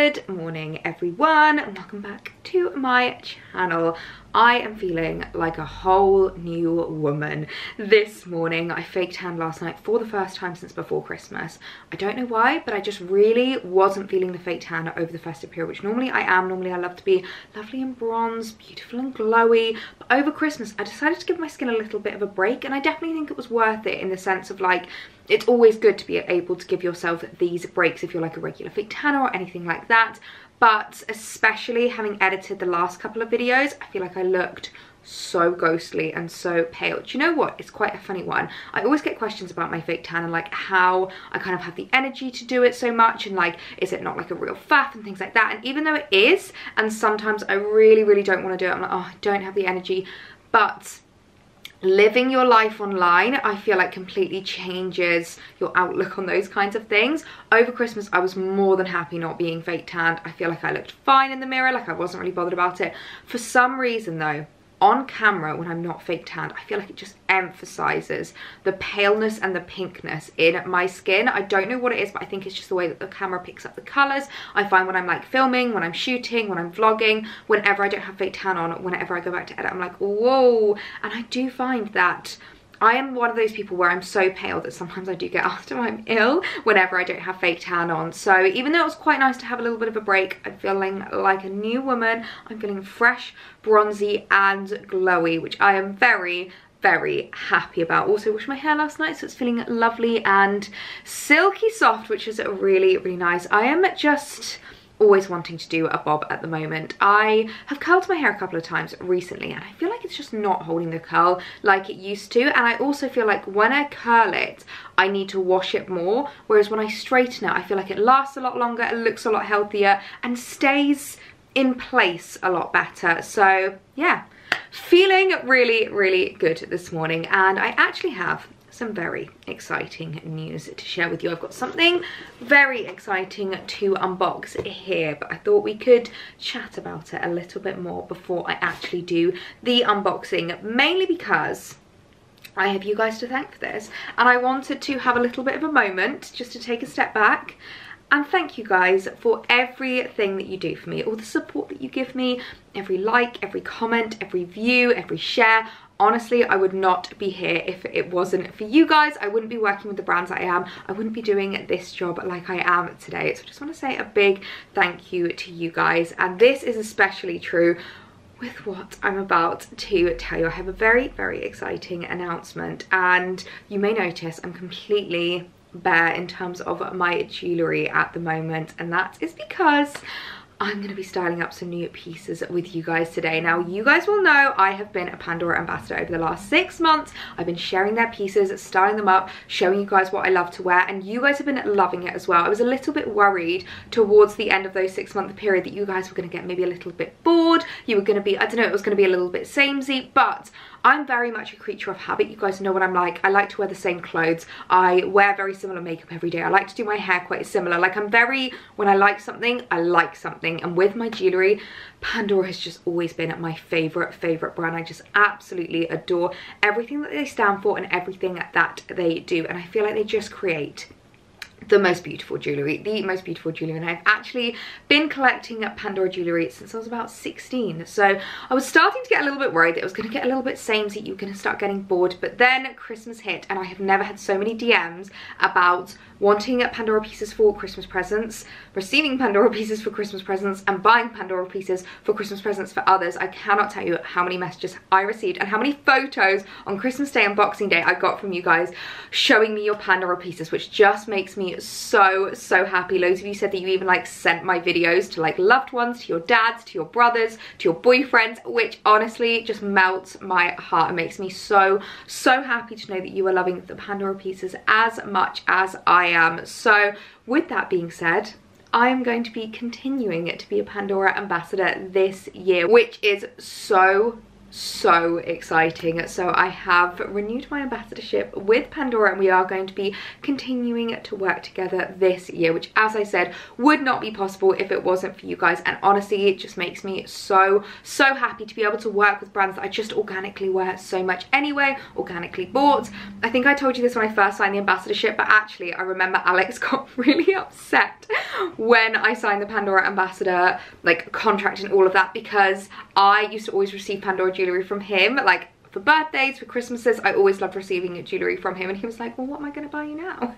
Good morning everyone, and welcome back to my channel. I am feeling like a whole new woman this morning. I faked tan last night for the first time since before Christmas. I don't know why, but I just really wasn't feeling the fake tan over the festive period, which normally I am. Normally I love to be lovely and bronze, beautiful and glowy, but over Christmas I decided to give my skin a little bit of a break, and I definitely think it was worth it in the sense of like, it's always good to be able to give yourself these breaks if you're like a regular fake tanner or anything like that. But especially having edited the last couple of videos, I feel like I looked so ghostly and so pale. Do you know what? It's quite a funny one. I always get questions about my fake tan and like how I kind of have the energy to do it so much, and like, is it not like a real faff and things like that. And even though it is, and sometimes I really don't want to do it, I'm like, oh, I don't have the energy. But living your life online, I feel like completely changes your outlook on those kinds of things. Over Christmas, I was more than happy not being fake tanned. I feel like I looked fine in the mirror, like I wasn't really bothered about it. For some reason though, on camera, when I'm not fake tanned, I feel like it just emphasizes the paleness and the pinkness in my skin. I don't know what it is, but I think it's just the way that the camera picks up the colors. I find when I'm like filming, when I'm shooting, when I'm vlogging, whenever I don't have fake tan on, whenever I go back to edit, I'm like, whoa. And I do find that I am one of those people where I'm so pale that sometimes I do get asked if I'm ill whenever I don't have fake tan on. So even though it was quite nice to have a little bit of a break, I'm feeling like a new woman. I'm feeling fresh, bronzy and glowy, which I am very happy about. Also washed my hair last night, so it's feeling lovely and silky soft, which is really nice. I am just always wanting to do a bob at the moment. I have curled my hair a couple of times recently and I feel like it's just not holding the curl like it used to, and I also feel like when I curl it I need to wash it more, whereas when I straighten it I feel like it lasts a lot longer, it looks a lot healthier and stays in place a lot better. So yeah, feeling really good this morning, and I actually have some very exciting news to share with you. I've got something very exciting to unbox here, but I thought we could chat about it a little bit more before I actually do the unboxing, mainly because I have you guys to thank for this, and I wanted to have a little bit of a moment just to take a step back and thank you guys for everything that you do for me, all the support that you give me, every like, every comment, every view, every share. Honestly, I would not be here if it wasn't for you guys. I wouldn't be working with the brands that I am. I wouldn't be doing this job like I am today. So I just want to say a big thank you to you guys. And this is especially true with what I'm about to tell you. I have a very exciting announcement. And you may notice I'm completely bare in terms of my jewellery at the moment. And that is because I'm going to be styling up some new pieces with you guys today. Now, you guys will know I have been a Pandora ambassador over the last 6 months. I've been sharing their pieces, styling them up, showing you guys what I love to wear, and you guys have been loving it as well. I was a little bit worried towards the end of those 6 month period that you guys were going to get maybe a little bit bored. You were going to be, I don't know, it was going to be a little bit samey, but I'm very much a creature of habit. You guys know what I'm like. I like to wear the same clothes. I wear very similar makeup every day. I like to do my hair quite similar. Like I'm very, when I like something, I like something. And with my jewellery, Pandora has just always been my favourite brand. I just absolutely adore everything that they stand for and everything that they do. And I feel like they just create the most beautiful jewellery, and I've actually been collecting Pandora jewellery since I was about 16, so I was starting to get a little bit worried that it was going to get a little bit samey, you were going to start getting bored, but then Christmas hit and I have never had so many DMs about wanting Pandora pieces for Christmas presents, receiving Pandora pieces for Christmas presents, and buying Pandora pieces for Christmas presents for others. I cannot tell you how many messages I received and how many photos on Christmas Day and Boxing Day I got from you guys showing me your Pandora pieces, which just makes me so happy. Loads of you said that you even like sent my videos to like loved ones, to your dads, to your brothers, to your boyfriends, which honestly just melts my heart and makes me so happy to know that you are loving the Pandora pieces as much as I am. So with that being said, I am going to be continuing to be a Pandora ambassador this year, which is so so exciting. So I have renewed my ambassadorship with Pandora, and we are going to be continuing to work together this year, which, as I said, would not be possible if it wasn't for you guys. And honestly, it just makes me so happy to be able to work with brands that I just organically wear so much anyway, organically bought. I think I told you this when I first signed the ambassadorship, but actually I remember Alex got really upset when I signed the Pandora ambassador like contract and all of that, because I used to always receive Pandora jewellery from him, like for birthdays, for Christmases. I always loved receiving jewellery from him, and he was like, well, what am I going to buy you now?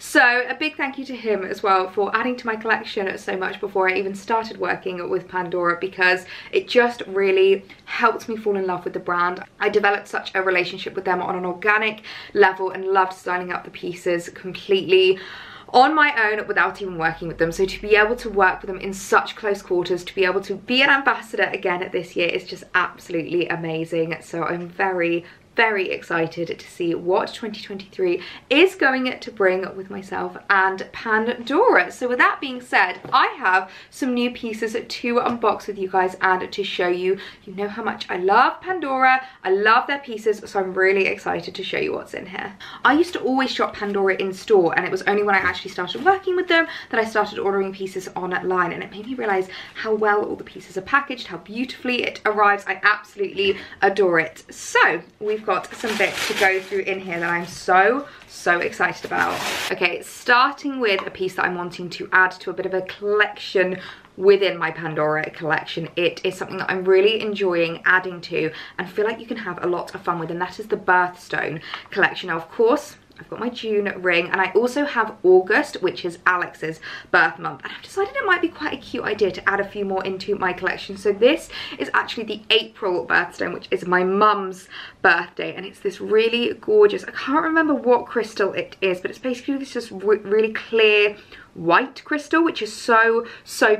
So a big thank you to him as well for adding to my collection so much before I even started working with Pandora, because it just really helped me fall in love with the brand. I developed such a relationship with them on an organic level and loved styling up the pieces completely on my own without even working with them. So to be able to work with them in such close quarters, to be able to be an ambassador again this year, is just absolutely amazing. So I'm very, very excited to see what 2023 is going to bring with myself and Pandora. So with that being said, I have some new pieces to unbox with you guys and to show you. You know how much I love Pandora. I love their pieces, so I'm really excited to show you what's in here. I used to always shop Pandora in store, and it was only when I actually started working with them that I started ordering pieces online, and it made me realize how well all the pieces are packaged, how beautifully it arrives. I absolutely adore it. So we've got some bits to go through in here that I'm so excited about. Okay, starting with a piece that I'm wanting to add to a bit of a collection within my Pandora collection. It is something that I'm really enjoying adding to and feel like you can have a lot of fun with, and that is the birthstone collection. Now, of course, I've got my June ring, and I also have August, which is Alex's birth month, and I've decided it might be quite a cute idea to add a few more into my collection. So this is actually the April birthstone, which is my mum's birthday, and it's this really gorgeous, I can't remember what crystal it is, but it's basically this just really clear white crystal, which is so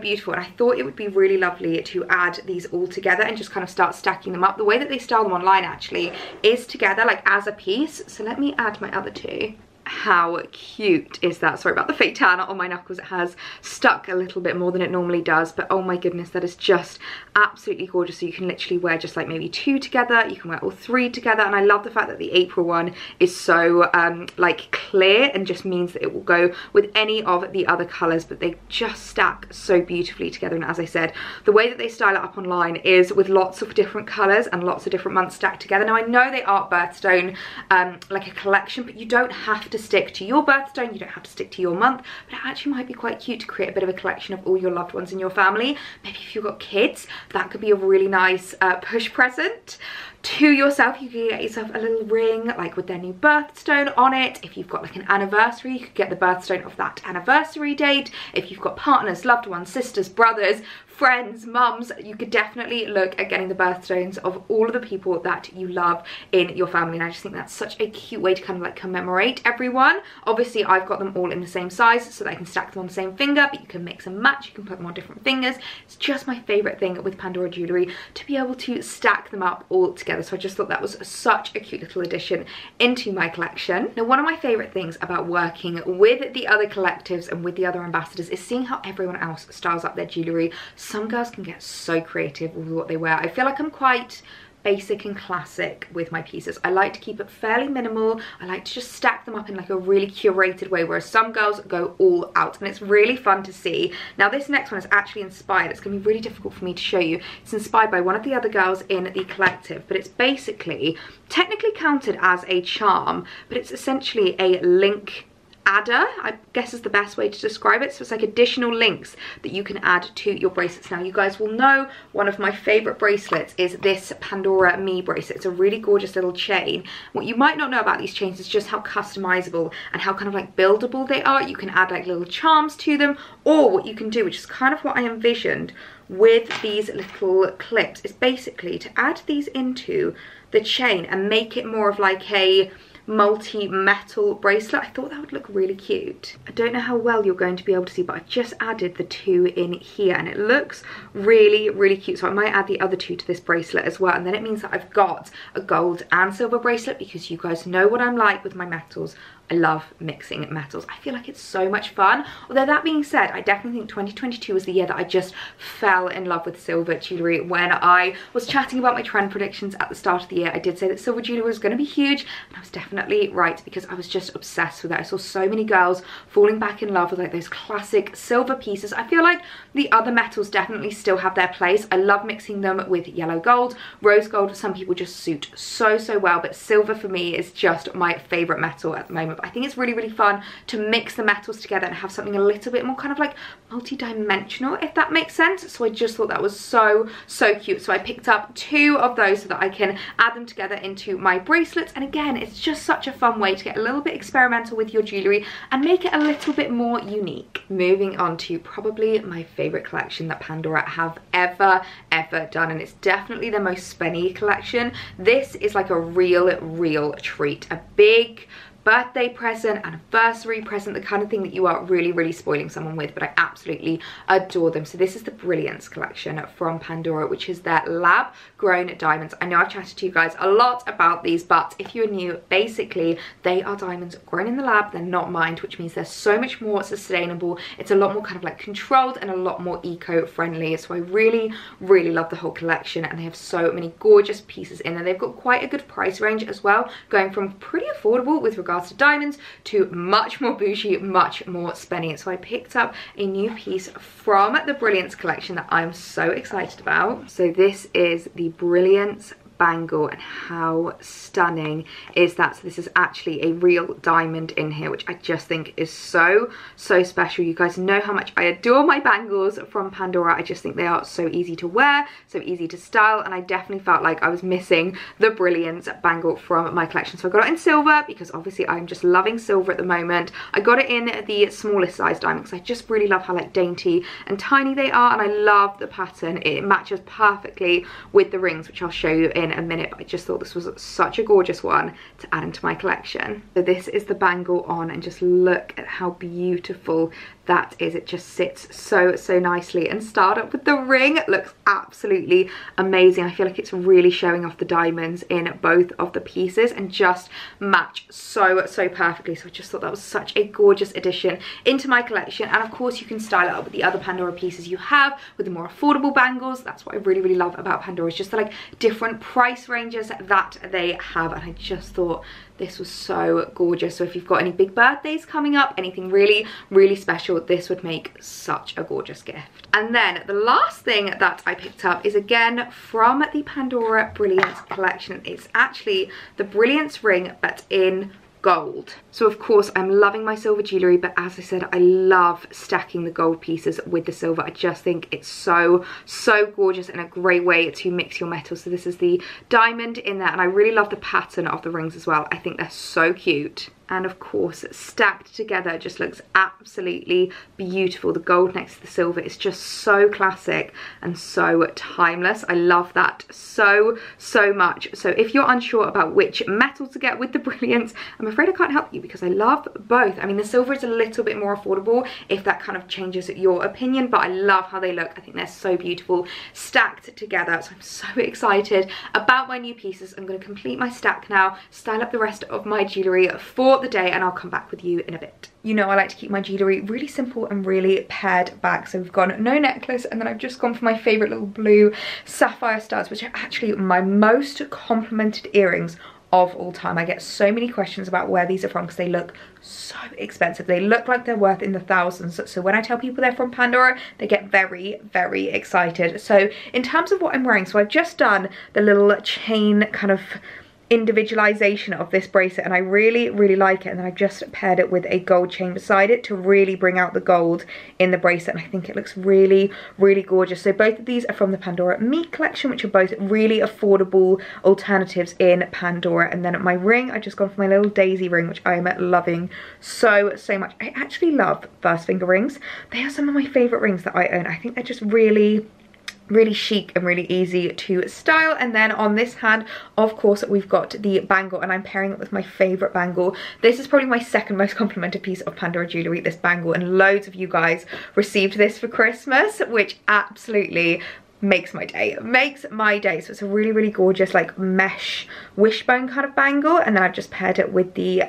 beautiful. And I thought it would be really lovely to add these all together and just kind of start stacking them up. The way that they style them online actually is together, like as a piece. So let me add my other two. How cute is that? Sorry about the fake tan on my knuckles. It has stuck a little bit more than it normally does, but oh my goodness, that is just absolutely gorgeous. So you can literally wear just like maybe two together, you can wear all three together, and I love the fact that the April one is so like clear and just means that it will go with any of the other colours, but they just stack so beautifully together. And as I said, the way that they style it up online is with lots of different colours and lots of different months stacked together. Now I know they are birthstone like a collection, but you don't have to stick to your birthstone, you don't have to stick to your month, but it actually might be quite cute to create a bit of a collection of all your loved ones in your family. Maybe if you've got kids, that could be a really nice push present to yourself. You can get yourself a little ring like with their new birthstone on it. If you've got like an anniversary, you could get the birthstone of that anniversary date. If you've got partners, loved ones, sisters, brothers, friends, mums, you could definitely look at getting the birthstones of all of the people that you love in your family. And I just think that's such a cute way to kind of like commemorate everyone. Obviously I've got them all in the same size so that I can stack them on the same finger, but you can mix and match, you can put them on different fingers. It's just my favourite thing with Pandora jewellery, to be able to stack them up all together. So I just thought that was such a cute little addition into my collection. Now, one of my favourite things about working with the other collectives and with the other ambassadors is seeing how everyone else styles up their jewellery. Some girls can get so creative with what they wear. I feel like I'm quite basic and classic with my pieces. I like to keep it fairly minimal. I like to just stack them up in like a really curated way, whereas some girls go all out, and it's really fun to see. Now this next one is actually inspired, it's gonna be really difficult for me to show you. It's inspired by one of the other girls in the collective, but it's basically technically counted as a charm, but it's essentially a link adder, I guess is the best way to describe it. So it's like additional links that you can add to your bracelets. Now you guys will know one of my favourite bracelets is this Pandora Me bracelet. It's a really gorgeous little chain. What you might not know about these chains is just how customizable and how kind of like buildable they are. You can add like little charms to them, or what you can do, which is kind of what I envisioned with these little clips, is basically to add these into the chain and make it more of like a multi-metal bracelet. I thought that would look really cute. I don't know how well you're going to be able to see, but I've just added the two in here and it looks really, really cute. So I might add the other two to this bracelet as well. And then it means that I've got a gold and silver bracelet, because you guys know what I'm like with my metals. I love mixing metals. I feel like it's so much fun. Although that being said, I definitely think 2022 was the year that I just fell in love with silver jewellery. When I was chatting about my trend predictions at the start of the year, I did say that silver jewellery was going to be huge, and I was definitely right, because I was just obsessed with it. I saw so many girls falling back in love with like those classic silver pieces. I feel like the other metals definitely still have their place. I love mixing them with yellow gold, rose gold. Some people just suit so, so well, but silver for me is just my favourite metal at the moment. I think it's really, really fun to mix the metals together and have something a little bit more kind of like multi-dimensional, if that makes sense. So I just thought that was so, so cute. So I picked up two of those so that I can add them together into my bracelets. And again, it's just such a fun way to get a little bit experimental with your jewellery and make it a little bit more unique. Moving on to probably my favourite collection that Pandora have ever done, and it's definitely the most spenny collection. This is like a real treat, a big birthday present, anniversary present, the kind of thing that you are really, really spoiling someone with, but I absolutely adore them. So this is the Brilliance collection from Pandora, which is their lab grown diamonds. I know I've chatted to you guys a lot about these, but if you're new, basically they are diamonds grown in the lab. They're not mined, which means they're so much more sustainable. It's a lot more kind of like controlled and a lot more eco-friendly. So I really, really love the whole collection, and they have so many gorgeous pieces in there. They've got quite a good price range as well, going from pretty affordable with regard to diamonds to much more bougie, much more spenny. So I picked up a new piece from the Brilliance collection that I'm so excited about. So this is the Brilliance bangle, and how stunning is that? So this is actually a real diamond in here, which I just think is so, so special. You guys know how much I adore my bangles from Pandora. I just think they are so easy to wear, so easy to style, and I definitely felt like I was missing the Brilliance bangle from my collection. So I got it in silver, because obviously I'm just loving silver at the moment. I got it in the smallest size diamond, because I just really love how like dainty and tiny they are, and I love the pattern. It matches perfectly with the rings, which I'll show you in a minute, but I just thought this was such a gorgeous one to add into my collection. So this is the bangle on, and just look at how beautiful that is. It just sits so, so nicely, and starred up with the ring. It looks absolutely amazing. I feel like it's really showing off the diamonds in both of the pieces, and just match so, so perfectly. So I just thought that was such a gorgeous addition into my collection. And of course you can style it up with the other Pandora pieces you have, with the more affordable bangles. That's what I really, really love about Pandora, is just the like different price ranges that they have, and I just thought this was so gorgeous. So if you've got any big birthdays coming up, anything really, really special, this would make such a gorgeous gift. And then the last thing that I picked up is again from the Pandora Brilliance collection. It's actually the Brilliance ring, but in gold. So of course I'm loving my silver jewellery, but as I said, I love stacking the gold pieces with the silver. I just think it's so, so gorgeous, and a great way to mix your metals. So this is the diamond in there, and I really love the pattern of the rings as well. I think they're so cute. And of course, stacked together just looks absolutely beautiful. The gold next to the silver is just so classic and so timeless. I love that so, so much. So if you're unsure about which metal to get with the Brilliance, I'm afraid I can't help you, because I love both. I mean, the silver is a little bit more affordable, if that kind of changes your opinion, but I love how they look. I think they're so beautiful stacked together. So I'm so excited about my new pieces. I'm going to complete my stack now, style up the rest of my jewellery for the day, and I'll come back with you in a bit. You know I like to keep my jewellery really simple and really pared back, so we've gone no necklace, and then I've just gone for my favourite little blue sapphire studs, which are actually my most complimented earrings of all time. I get so many questions about where these are from, because they look so expensive. They look like they're worth in the thousands. So when I tell people they're from Pandora, they get very, very excited. So in terms of what I'm wearing, so I've just done the little chain kind of individualization of this bracelet, and I really, really like it, and then I've just paired it with a gold chain beside it to really bring out the gold in the bracelet, and I think it looks really, really gorgeous. So both of these are from the Pandora Me collection, which are both really affordable alternatives in Pandora. And then at my ring, I've just gone for my little daisy ring, which I am loving so, so much. I actually love first finger rings. They are some of my favorite rings that I own. I think they're just really really chic and really easy to style. And then on this hand, of course, we've got the bangle, and I'm pairing it with my favourite bangle. This is probably my second most complimented piece of Pandora jewellery, this bangle, and loads of you guys received this for Christmas, which absolutely makes my day, So it's a really, really gorgeous like mesh wishbone kind of bangle, and then I've just paired it with the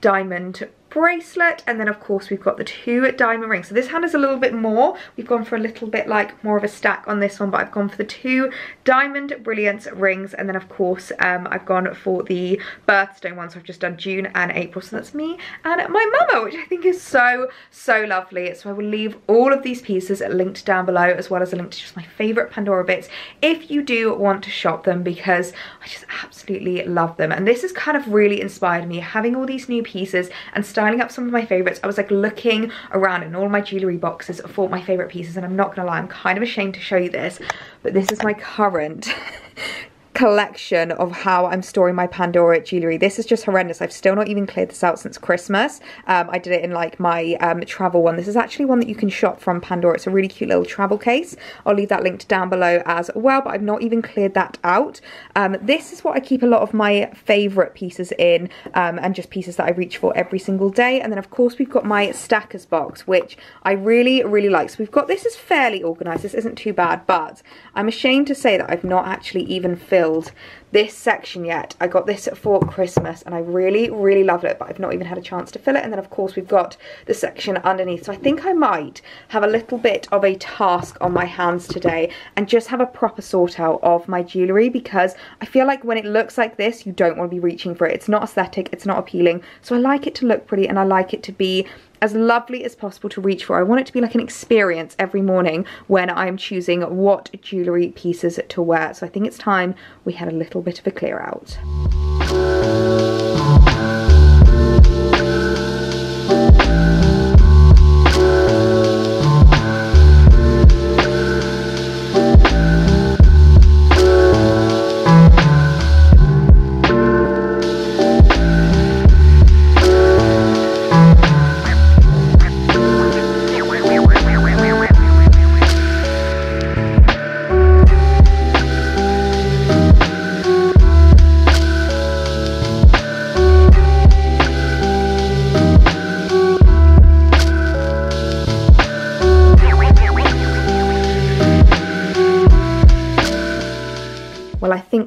diamond bracelet, and then of course we've got the two diamond rings. So this hand is a little bit more, we've gone for a little bit like more of a stack on this one, but I've gone for the two diamond brilliance rings, and then of course I've gone for the birthstone one, so I've just done June and April, so that's me and my mama, which I think is so lovely. So I will leave all of these pieces linked down below, as well as a link to just my favourite Pandora bits if you do want to shop them, because I just absolutely love them. And this has kind of really inspired me, having all these new pieces and styling up some of my favourites. I was like looking around in all my jewellery boxes for my favourite pieces, and I'm not gonna lie, I'm kind of ashamed to show you this, but this is my current collection of how I'm storing my Pandora jewellery. This is just horrendous. I've still not even cleared this out since Christmas. I did it in like my travel one. This is actually one that you can shop from Pandora. It's a really cute little travel case. I'll leave that linked down below as well, but I've not even cleared that out. This is what I keep a lot of my favourite pieces in, and just pieces that I reach for every single day. And then of course we've got my stackers box, which I really, really like. So we've got, this is fairly organised, this isn't too bad, but I'm ashamed to say that I've not actually even filled this section yet. I got this for Christmas and I really, really loved it, but I've not even had a chance to fill it. And then of course we've got the section underneath. So I think I might have a little bit of a task on my hands today and just have a proper sort out of my jewellery, because I feel like when it looks like this, you don't want to be reaching for it. It's not aesthetic, it's not appealing. So I like it to look pretty and I like it to be as lovely as possible to reach for. I want it to be like an experience every morning when I'm choosing what jewellery pieces to wear. So I think it's time we had a little bit of a clear out.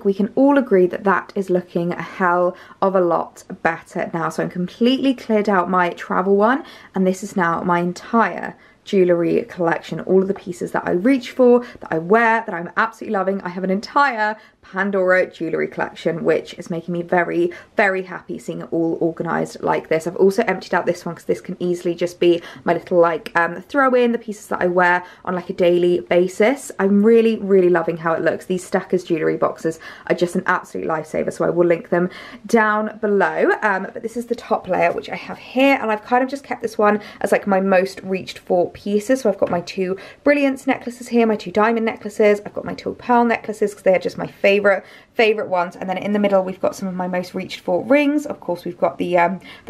We can all agree that that is looking a hell of a lot better now. So I'm completely cleared out my travel one, and this is now my entire jewellery collection. All of the pieces that I reach for, that I wear, that I'm absolutely loving. I have an entire Pandora jewellery collection, which is making me very, very happy seeing it all organised like this. I've also emptied out this one because this can easily just be my little like throw in, the pieces that I wear on like a daily basis. I'm really, really loving how it looks. These stackers jewellery boxes are just an absolute lifesaver, so I will link them down below. But this is the top layer, which I have here, and I've kind of just kept this one as like my most reached for pieces. So I've got my two brilliance necklaces here, my two diamond necklaces, I've got my two pearl necklaces because they're just my favourite ones, and then in the middle we've got some of my most reached for rings. Of course we've got the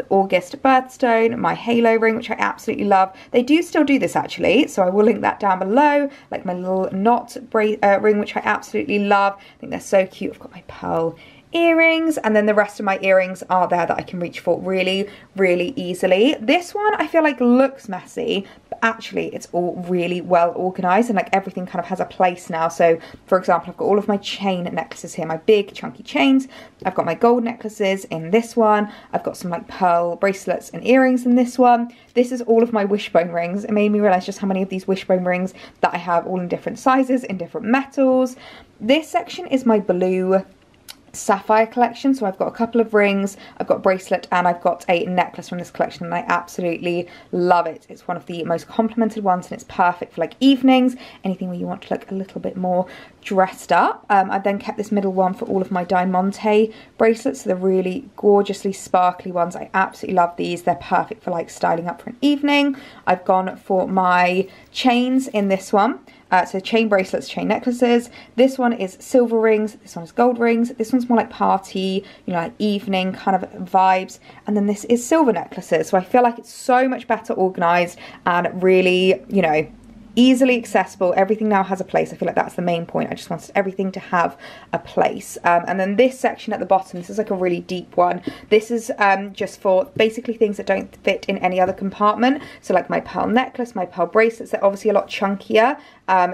August birthstone, my halo ring, which I absolutely love. They do still do this actually, so I will link that down below, like my little knot ring, which I absolutely love. I think they're so cute. I've got my pearl earrings, and then the rest of my earrings are there that I can reach for really, really easily. This one I feel like looks messy, but actually it's all really well organized, and like everything kind of has a place now. So for example, I've got all of my chain necklaces here, my big chunky chains. I've got my gold necklaces in this one. I've got some like pearl bracelets and earrings in this one. This is all of my wishbone rings. It made me realize just how many of these wishbone rings that I have, all in different sizes, in different metals. This section is my blue sapphire collection, so I've got a couple of rings, I've got a bracelet, and I've got a necklace from this collection, and I absolutely love it. It's one of the most complimented ones, and it's perfect for like evenings, anything where you want to look a little bit more dressed up. I've then kept this middle one for all of my diamante bracelets, so they're really gorgeously sparkly ones. I absolutely love these. They're perfect for like styling up for an evening. I've gone for my chains in this one. So chain bracelets, chain necklaces. This one is silver rings, this one is gold rings, this one's more like party, you know, like evening kind of vibes, and then this is silver necklaces. So I feel like it's so much better organised and really, you know, easily accessible. Everything now has a place. I feel like that's the main point. I just wanted everything to have a place. And then this section at the bottom, this is like a really deep one. This is just for basically things that don't fit in any other compartment. So like my pearl necklace, my pearl bracelets, they're obviously a lot chunkier.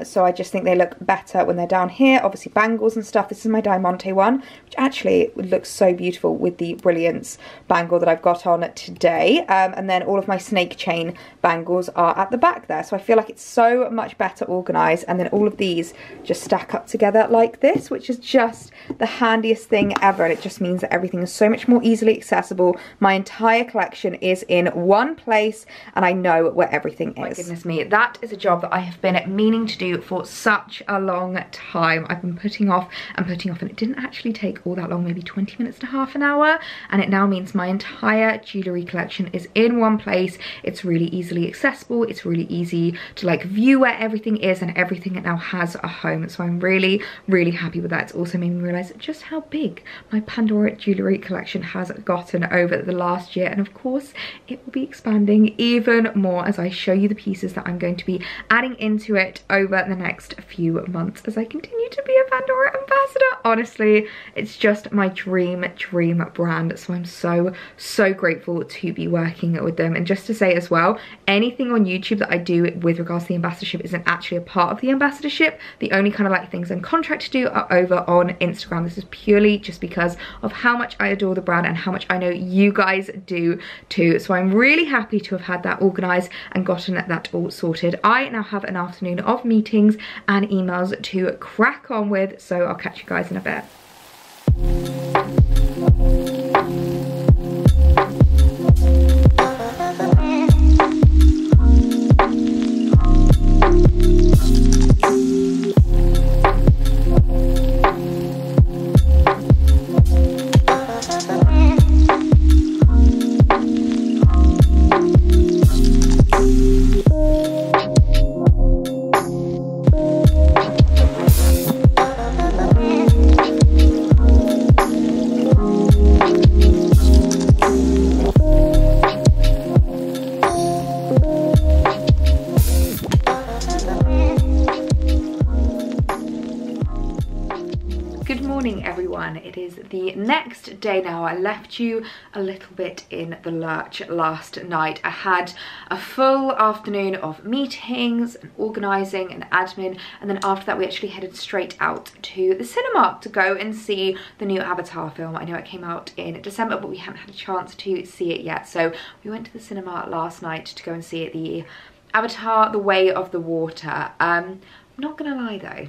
So I just think they look better when they're down here. Obviously bangles and stuff. This is my Diamante one, which actually looks so beautiful with the Brilliance bangle that I've got on today. And then all of my snake chain bangles are at the back there. So I feel like it's so much better organized. And then all of these just stack up together like this, which is just the handiest thing ever. And it just means that everything is so much more easily accessible. My entire collection is in one place and I know where everything is. My goodness me, that is a job that I have been meaning to do for such a long time. I've been putting off and putting off, and it didn't actually take all that long, maybe 20 minutes to half an hour, and it now means my entire jewellery collection is in one place. It's really easily accessible, it's really easy to like view where everything is, and everything now has a home. So I'm really, really happy with that. It's also made me realise just how big my Pandora jewellery collection has gotten over the last year, and of course it will be expanding even more as I show you the pieces that I'm going to be adding into it over the next few months as I continue to be a Pandora ambassador. Honestly, it's just my dream brand, so I'm so grateful to be working with them. And just to say as well, anything on YouTube that I do with regards to the ambassadorship isn't actually a part of the ambassadorship. The only kind of like things I'm contracted to do are over on Instagram. This is purely just because of how much I adore the brand and how much I know you guys do too. So I'm really happy to have had that organized and gotten that all sorted. I now have an afternoon of meetings and emails to crack on with, so I'll catch you guys in a bit. The next day now. I left you a little bit in the lurch last night. I had a full afternoon of meetings and organising and admin, and then after that we actually headed straight out to the cinema to go and see the new Avatar film. I know it came out in December, but we haven't had a chance to see it yet, so we went to the cinema last night to go and see it, the Avatar: The Way of the Water. I'm not gonna lie though,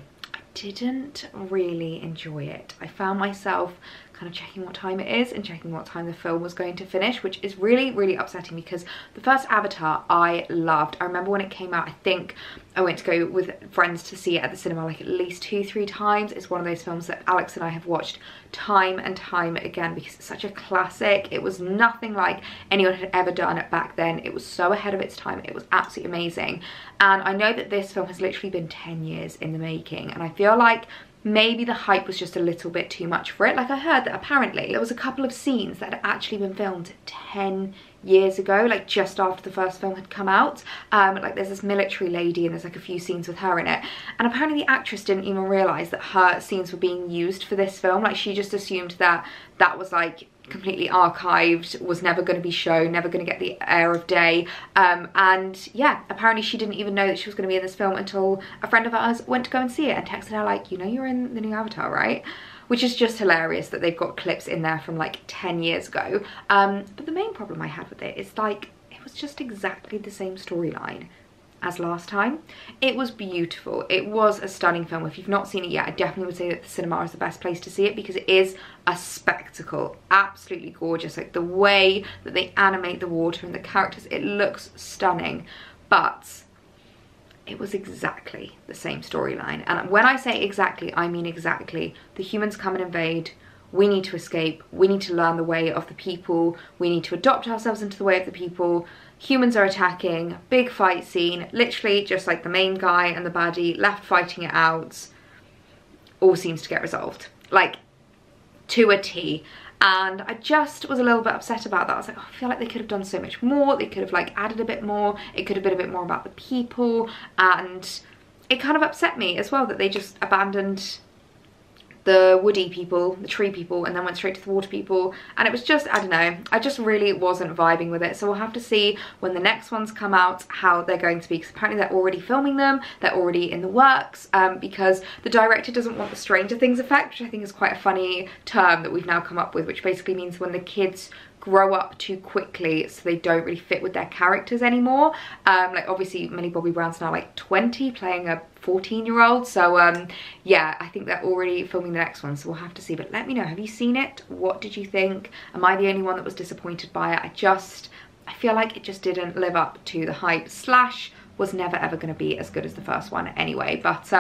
didn't really enjoy it. I found myself kind of checking what time it is and checking what time the film was going to finish, which is really, really upsetting because the first Avatar I loved. I remember when it came out, I think I went to go with friends to see it at the cinema like at least 2-3 times. It's one of those films that Alex and I have watched time and time again because it's such a classic. It was nothing like anyone had ever done it back then. It was so ahead of its time. It was absolutely amazing. And I know that this film has literally been 10 years in the making, and I feel like maybe the hype was just a little bit too much for it. Like, I heard that apparently there was a couple of scenes that had actually been filmed 10 years ago, like just after the first film had come out. Like there's this military lady and there's like a few scenes with her in it, and apparently the actress didn't even realize that her scenes were being used for this film. Like, she just assumed that that was like completely archived, was never going to be shown, never going to get the air of day. And yeah, apparently she didn't even know that she was going to be in this film until a friend of ours went to go and see it and texted her like, you know, you're in the new Avatar, right? Which is just hilarious that they've got clips in there from like 10 years ago. But the main problem I had with it is like, it was just exactly the same storyline as last time. It was beautiful. It was a stunning film. If you've not seen it yet, I definitely would say that the cinema is the best place to see it because it is a spectacle. Absolutely gorgeous. Like the way that they animate the water and the characters, it looks stunning. But it was exactly the same storyline. And when I say exactly, I mean exactly. The humans come and invade. We need to escape. We need to learn the way of the people. We need to adopt ourselves into the way of the people. Humans are attacking, big fight scene, literally just like the main guy and the baddie left fighting it out. All seems to get resolved, like to a T. and I just was a little bit upset about that. I was like, oh, I feel like they could have done so much more, they could have like added a bit more, it could have been a bit more about the people, and it kind of upset me as well that they just abandoned the woody people, the tree people, and then went straight to the water people. And it was just, I don't know, I just really wasn't vibing with it. So we'll have to see when the next ones come out how they're going to be, because apparently they're already filming them, they're already in the works, because the director doesn't want the Stranger Things effect, which I think is quite a funny term that we've now come up with, which basically means when the kids grow up too quickly so they don't really fit with their characters anymore. Like obviously Millie Bobby Brown's now like 20 playing a 14-year-old, so yeah, I think they're already filming the next one, so we'll have to see. But let me know, have you seen it? What did you think? Am I the only one that was disappointed by it? I feel like it just didn't live up to the hype, slash was never ever going to be as good as the first one anyway. But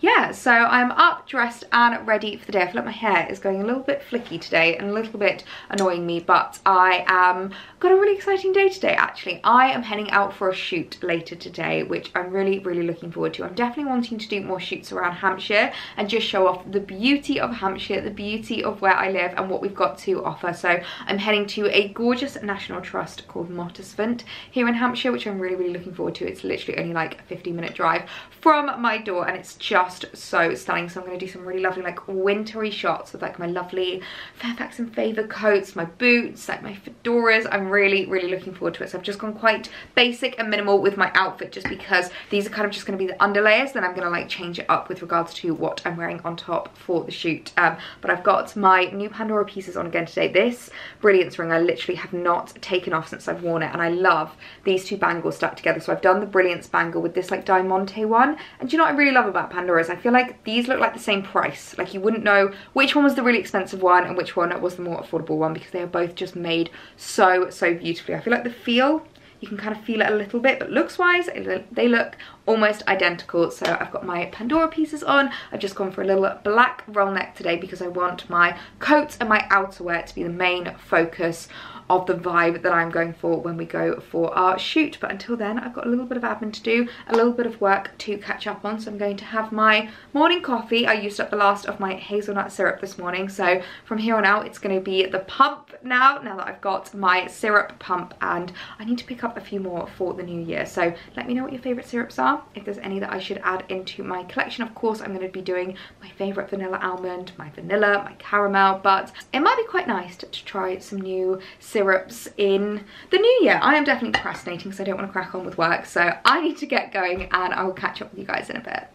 yeah, so I'm up, dressed and ready for the day. I feel like my hair is going a little bit flicky today and a little bit annoying me, but I am got a really exciting day today actually. I am heading out for a shoot later today, which I'm really looking forward to. I'm definitely wanting to do more shoots around Hampshire and just show off the beauty of Hampshire, the beauty of where I live and what we've got to offer. So I'm heading to a gorgeous national trust called Mottisfont here in Hampshire, which I'm really looking forward to. It's literally only like a 15-minute drive from my door and it's just so stunning. So I'm going to do some really lovely like wintry shots with like my lovely Fairfax and Favour coats, my boots, like my fedoras. I'm really looking forward to it. So I've just gone quite basic and minimal with my outfit, just because these are kind of just going to be the underlayers, then I'm going to like change it up with regards to what I'm wearing on top for the shoot. But I've got my new Pandora pieces on again today. This brilliance ring I literally have not taken off since I've worn it, and I love these two bangles stuck together. So I've done the Brilliance bangle with this like diamante one, and do you know what I really love about Pandora's? I feel like these look like the same price, like you wouldn't know which one was the really expensive one and which one was the more affordable one, because they are both just made so beautifully. I feel like the feel, you can kind of feel it a little bit, but looks wise they look almost identical. So I've got my Pandora pieces on. I've just gone for a little black roll neck today because I want my coats and my outerwear to be the main focus of the vibe that I'm going for when we go for our shoot. But until then, I've got a little bit of admin to do, a little bit of work to catch up on. So I'm going to have my morning coffee. I used up the last of my hazelnut syrup this morning, so from here on out it's going to be the pump now that I've got my syrup pump, and I need to pick up a few more for the new year. So let me know what your favorite syrups are, if there's any that I should add into my collection. Of course I'm going to be doing my favorite vanilla almond, my vanilla, my caramel, but it might be quite nice to try some new syrups in the new year. I am definitely procrastinating because I don't want to crack on with work, so I need to get going and I will catch up with you guys in a bit.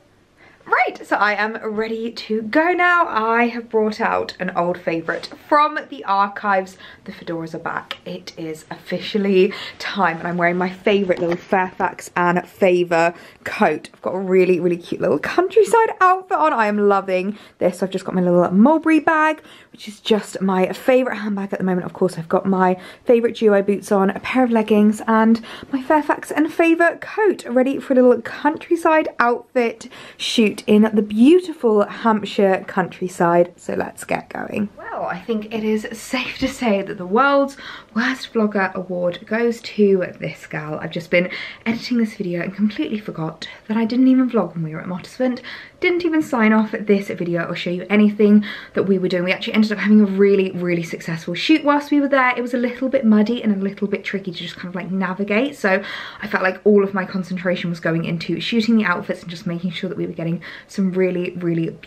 Right, so I am ready to go now. I have brought out an old favourite from the archives. The fedoras are back. It is officially time, and I'm wearing my favourite little Fairfax and Favour coat. I've got a really cute little countryside outfit on. I am loving this. I've just got my little Mulberry bag, which is just my favourite handbag at the moment. Of course, I've got my favourite duo boots on, a pair of leggings, and my Fairfax and Favour coat, ready for a little countryside outfit shoot in the beautiful Hampshire countryside. So let's get going. Well, I think it is safe to say that the world's worst vlogger award goes to this gal. I've just been editing this video and completely forgot that I didn't even vlog when we were at Mottisfont, didn't even sign off this video or show you anything that we were doing. We actually ended up having a really successful shoot whilst we were there. It was a little bit muddy and a little bit tricky to just kind of like navigate, so I felt like all of my concentration was going into shooting the outfits and just making sure that we were getting some really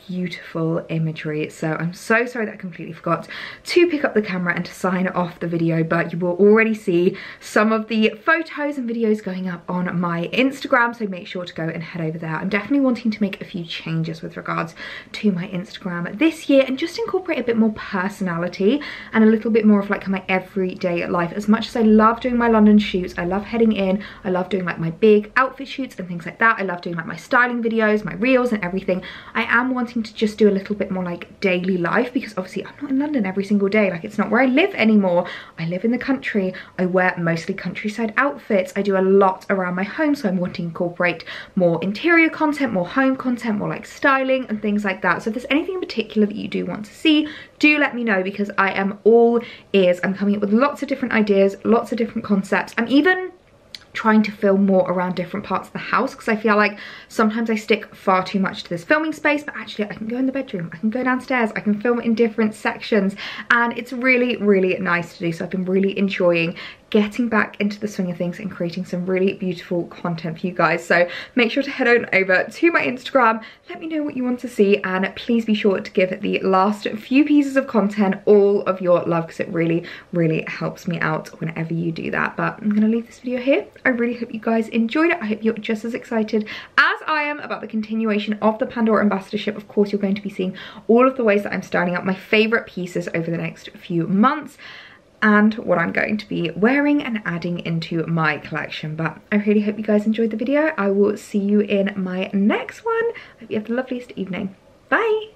beautiful imagery. So I'm so sorry that I completely forgot to pick up the camera and to sign off the video, but you will already see some of the photos and videos going up on my Instagram, so make sure to go and head over there. I'm definitely wanting to make a few changes with regards to my Instagram this year and just incorporate a bit more personality and a little bit more of like my everyday life. As much as I love doing my London shoots, I love heading in, I love doing like my big outfit shoots and things like that, I love doing like my styling videos, my reels and everything, I am wanting to just do a little bit more like daily life, because obviously I'm not in London every single day. Like, it's not where I live anymore. I live in the country. I wear mostly countryside outfits. I do a lot around my home, so I'm wanting to incorporate more interior content, more home content, more like styling and things like that. So if there's anything in particular that you do want to see, do let me know, because I am all ears. I'm coming up with lots of different ideas, lots of different concepts. I'm even trying to film more around different parts of the house, because I feel like sometimes I stick far too much to this filming space, but actually I can go in the bedroom, I can go downstairs, I can film in different sections, and it's really, really nice to do. So I've been really enjoying getting back into the swing of things and creating some really beautiful content for you guys. So make sure to head on over to my Instagram, let me know what you want to see, and please be sure to give the last few pieces of content all of your love, because it really, really helps me out whenever you do that. But I'm gonna leave this video here. I really hope you guys enjoyed it. I hope you're just as excited as I am about the continuation of the Pandora ambassadorship. Of course, you're going to be seeing all of the ways that I'm styling up my favorite pieces over the next few months, and what I'm going to be wearing and adding into my collection. But I really hope you guys enjoyed the video. I will see you in my next one. I hope you have the loveliest evening. Bye!